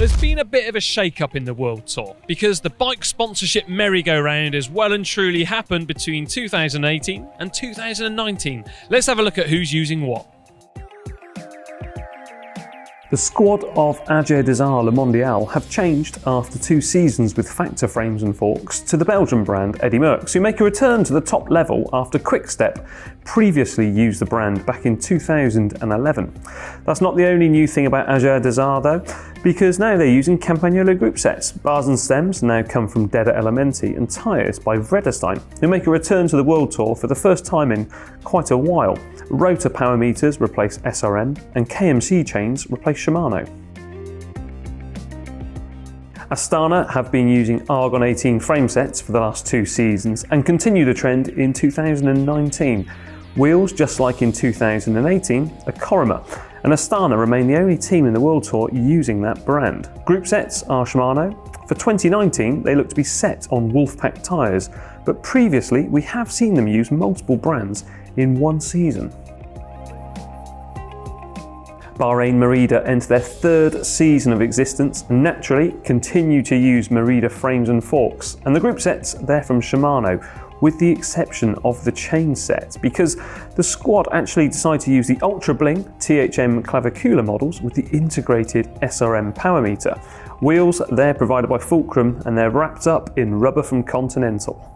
There's been a bit of a shake-up in the World Tour because the bike sponsorship merry-go-round has well and truly happened between 2018 and 2019. Let's have a look at who's using what. The squad of Ag2r La Mondiale have changed after two seasons with Factor frames and forks to the Belgian brand Eddy Merckx, who make a return to the top level after Quickstep previously used the brand back in 2011. That's not the only new thing about Ag2r though, because now they're using Campagnolo group sets. Bars and stems now come from Deda Elementi and tyres by Vredestein, who make a return to the World Tour for the first time in quite a while. Rotor power meters replace SRM and KMC chains replace Shimano. Astana have been using Argon 18 frame sets for the last two seasons and continue the trend in 2019. Wheels, just like in 2018, are Corima, and Astana remain the only team in the World Tour using that brand. Group sets are Shimano. For 2019, they look to be set on Wolfpack tyres, but previously we have seen them use multiple brands in one season. Bahrain Merida enter their third season of existence and naturally continue to use Merida frames and forks, and the group sets, they're from Shimano, with the exception of the chain set, because the squad actually decided to use the Ultra Bling THM clavicular models with the integrated SRM power meter. Wheels, they're provided by Fulcrum and they're wrapped up in rubber from Continental.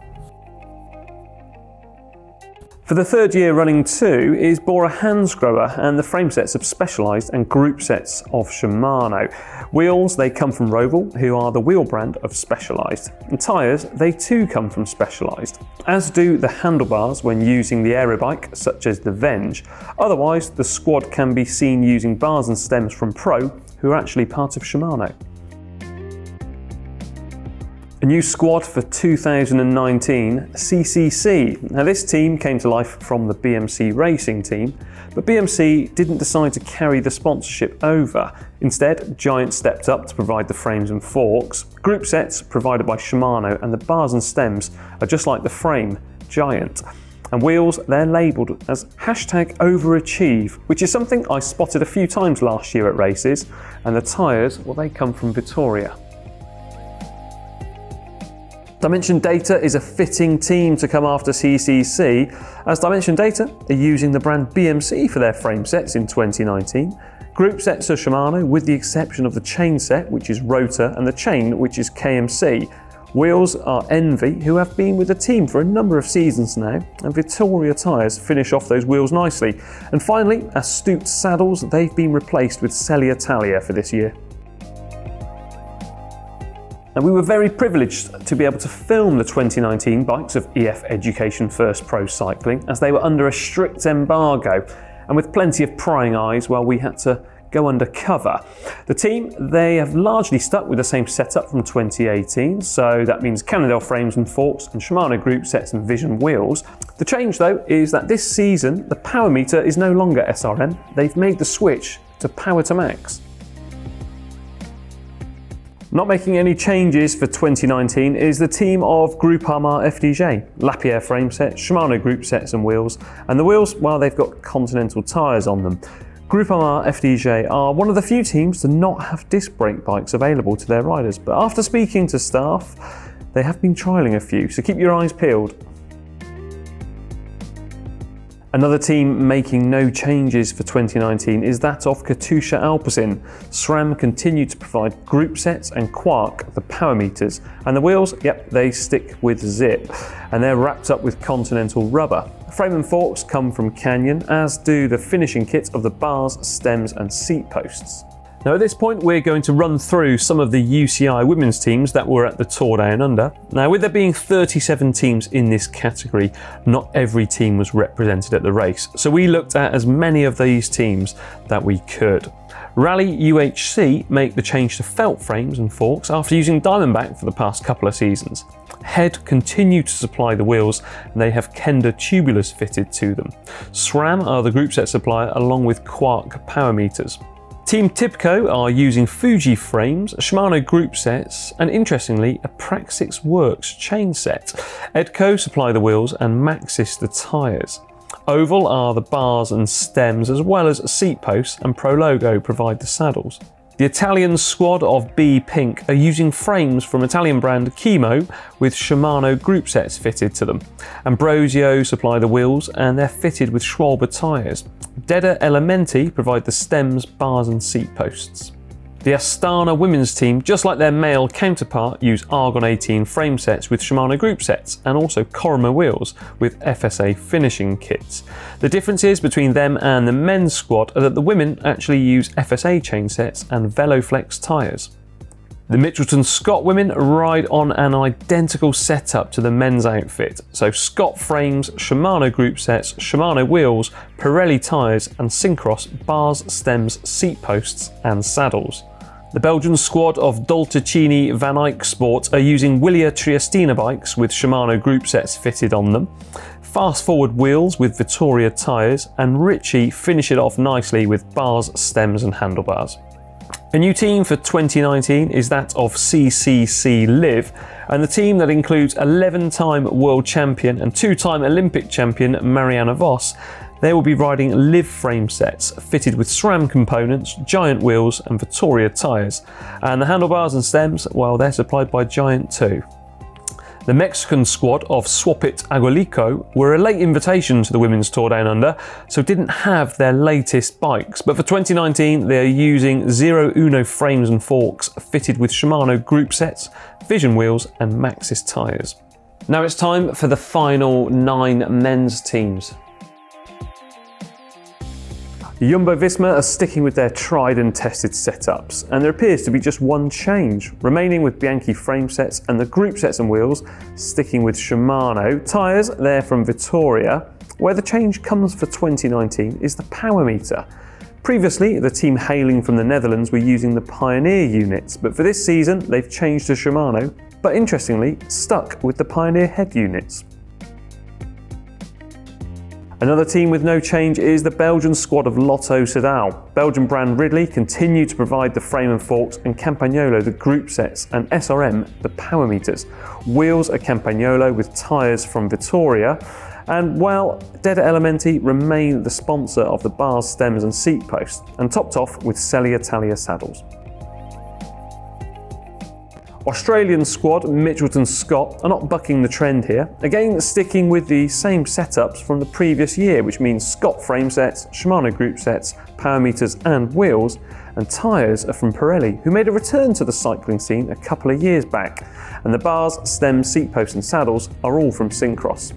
For the third year running too is Bora Hansgrohe and the frame sets of Specialized and group sets of Shimano. Wheels, they come from Roval, who are the wheel brand of Specialized. And tyres, they too come from Specialized, as do the handlebars when using the aerobike, such as the Venge. Otherwise, the squad can be seen using bars and stems from Pro, who are actually part of Shimano. A new squad for 2019, CCC. Now this team came to life from the BMC racing team, but BMC didn't decide to carry the sponsorship over. Instead, Giant stepped up to provide the frames and forks. Group sets provided by Shimano, and the bars and stems are just like the frame, Giant. And wheels, they're labelled as #overachieve, which is something I spotted a few times last year at races. And the tyres, well, they come from Vittoria. Dimension Data is a fitting team to come after CCC, as Dimension Data are using the brand BMC for their frame sets in 2019. Group sets are Shimano, with the exception of the chain set, which is Rotor, and the chain, which is KMC. Wheels are Envy, who have been with the team for a number of seasons now, and Vittoria tyres finish off those wheels nicely. And finally, Astute saddles, they've been replaced with Selle Italia for this year. And we were very privileged to be able to film the 2019 bikes of EF Education First Pro Cycling, as they were under a strict embargo and with plenty of prying eyes while we had to go undercover. The team, they have largely stuck with the same setup from 2018, so that means Cannondale frames and forks and Shimano group sets and Vision wheels. The change though is that this season the power meter is no longer SRM, they've made the switch to Power to Max. Not making any changes for 2019 is the team of Groupama FDJ, Lapierre frame sets, Shimano group sets and wheels, and the wheels, well, they've got Continental tyres on them. Groupama FDJ are one of the few teams to not have disc brake bikes available to their riders, but after speaking to staff, they have been trialling a few, so keep your eyes peeled. Another team making no changes for 2019 is that of Katusha Alpecin. SRAM continue to provide group sets and Quarq, the power meters, and the wheels, yep, they stick with Zip, and they're wrapped up with Continental rubber. Frame and forks come from Canyon, as do the finishing kits of the bars, stems and seat posts. Now at this point we're going to run through some of the UCI women's teams that were at the Tour Down Under. Now with there being 37 teams in this category, not every team was represented at the race, so we looked at as many of these teams that we could. Rally UHC make the change to felt frames and forks after using Diamondback for the past couple of seasons. Head continue to supply the wheels and they have Kenda tubulars fitted to them. SRAM are the group set supplier along with Quarq power meters. Team Tipco are using Fuji frames, Shimano group sets, and interestingly, a Praxis Works chain set. Edco supply the wheels and Maxxis the tyres. Oval are the bars and stems, as well as seat posts, and Prologo provide the saddles. The Italian squad of B Pink are using frames from Italian brand Chemo with Shimano group sets fitted to them. Ambrosio supply the wheels and they're fitted with Schwalbe tyres. Deda Elementi provide the stems, bars and seat posts. The Astana women's team, just like their male counterpart, use Argon 18 frame sets with Shimano group sets and also Corima wheels with FSA finishing kits. The differences between them and the men's squad are that the women actually use FSA chain sets and VeloFlex tyres. The Mitchelton Scott women ride on an identical setup to the men's outfit, so Scott frames, Shimano group sets, Shimano wheels, Pirelli tyres and Syncros bars, stems, seat posts and saddles. The Belgian squad of Dolcicini Van Eyck Sport are using Willia Triestina bikes with Shimano group sets fitted on them, Fast Forward wheels with Vittoria tyres and Ritchie finish it off nicely with bars, stems and handlebars. A new team for 2019 is that of CCC Live, and the team that includes 11-time world champion and 2-time Olympic champion Mariana Voss. They will be riding Live frame sets fitted with SRAM components, Giant wheels and Vittoria tyres, and the handlebars and stems, well, they're supplied by Giant too. The Mexican squad of Swapit Aguilico were a late invitation to the Women's Tour Down Under, so didn't have their latest bikes, but for 2019 they are using Zero Uno frames and forks fitted with Shimano group sets, Vision wheels and Maxxis tyres. Now it's time for the final 9 men's teams. Jumbo-Visma are sticking with their tried and tested setups, and there appears to be just one change, remaining with Bianchi frame sets and the group sets and wheels sticking with Shimano. Tyres, they're from Vittoria. Where the change comes for 2019 is the power meter. Previously, the team hailing from the Netherlands were using the Pioneer units, but for this season they've changed to Shimano, but interestingly stuck with the Pioneer head units. Another team with no change is the Belgian squad of Lotto Sedal. Belgian brand Ridley continue to provide the frame and forks and Campagnolo the group sets and SRM the power meters. Wheels are Campagnolo with tyres from Vittoria, and while Deda Elementi remain the sponsor of the bars, stems and seat posts and topped off with Selle Italia saddles. Australian squad Mitchelton Scott are not bucking the trend here, again sticking with the same setups from the previous year, which means Scott frame sets, Shimano group sets, power meters and wheels, and tyres are from Pirelli, who made a return to the cycling scene a couple of years back, and the bars, stems, seat posts and saddles are all from Syncros.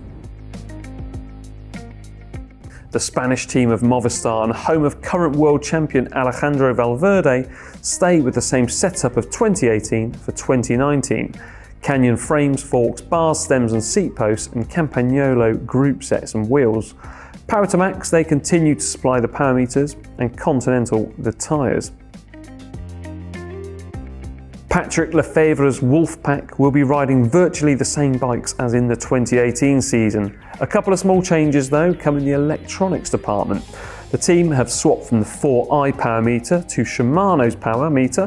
The Spanish team of Movistar and home of current world champion Alejandro Valverde stay with the same setup of 2018 for 2019. Canyon frames, forks, bars, stems and seat posts and Campagnolo group sets and wheels. Power to Max, they continue to supply the power meters and Continental the tyres. Patrick Lefebvre's Wolfpack will be riding virtually the same bikes as in the 2018 season. A couple of small changes though come in the electronics department. The team have swapped from the 4i power meter to Shimano's power meter,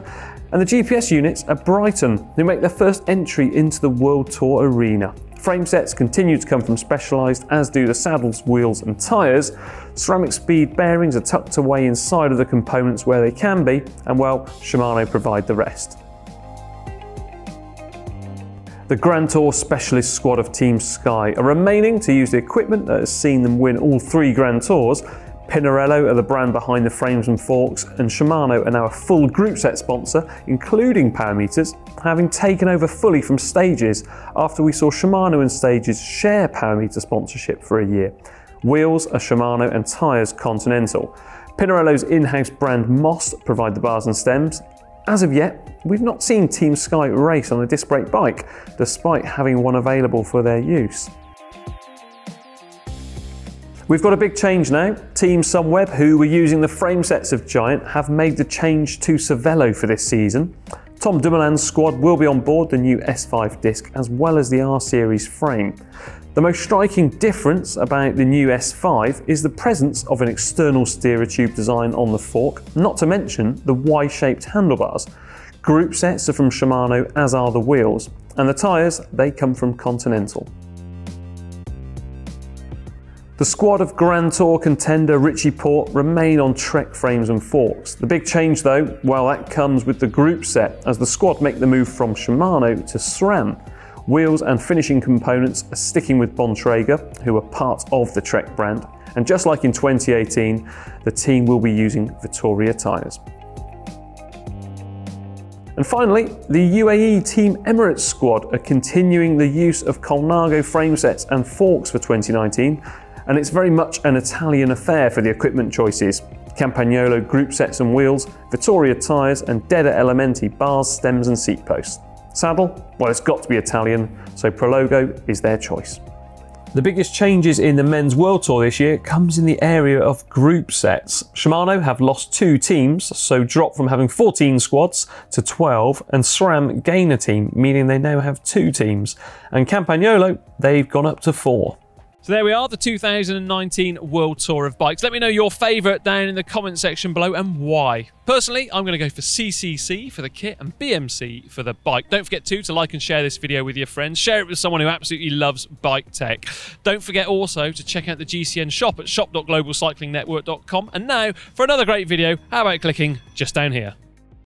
and the GPS units are Brighton, who make their first entry into the World Tour arena. Frame sets continue to come from Specialized, as do the saddles, wheels and tyres. Ceramic speed bearings are tucked away inside of the components where they can be, and well, Shimano provide the rest. The Grand Tour Specialist squad of Team Sky are remaining to use the equipment that has seen them win all 3 Grand Tours. Pinarello are the brand behind the frames and forks, and Shimano are now a full group set sponsor, including power meters, having taken over fully from Stages after we saw Shimano and Stages share power meter sponsorship for a year. Wheels are Shimano and tyres Continental. Pinarello's in-house brand Moss provide the bars and stems. As of yet, we've not seen Team Sky race on a disc brake bike, despite having one available for their use. We've got a big change now. Team Sunweb, who were using the frame sets of Giant, have made the change to Cervelo for this season. Tom Dumoulin's squad will be on board the new S5 disc as well as the R Series frame. The most striking difference about the new S5 is the presence of an external steerer tube design on the fork, not to mention the Y-shaped handlebars. Group sets are from Shimano, as are the wheels, and the tyres, they come from Continental. The squad of Grand Tour contender Richie Port remain on Trek frames and forks. The big change though, well, that comes with the group set, as the squad make the move from Shimano to SRAM. Wheels and finishing components are sticking with Bontrager, who are part of the Trek brand, and just like in 2018, the team will be using Vittoria tyres. And finally, the UAE Team Emirates squad are continuing the use of Colnago frame sets and forks for 2019, and it's very much an Italian affair for the equipment choices. Campagnolo group sets and wheels, Vittoria tyres, and Deda Elementi bars, stems and seat posts. Saddle? Well, it's got to be Italian, so Prologo is their choice. The biggest changes in the Men's World Tour this year comes in the area of group sets. Shimano have lost 2 teams, so drop from having 14 squads to 12, and SRAM gain a team, meaning they now have 2 teams. And Campagnolo, they've gone up to 4. So there we are, the 2019 World Tour of Bikes. Let me know your favourite down in the comment section below and why. Personally, I'm going to go for CCC for the kit and BMC for the bike. Don't forget to like and share this video with your friends. Share it with someone who absolutely loves bike tech. Don't forget also to check out the GCN shop at shop.globalcyclingnetwork.com. And now for another great video, how about clicking just down here?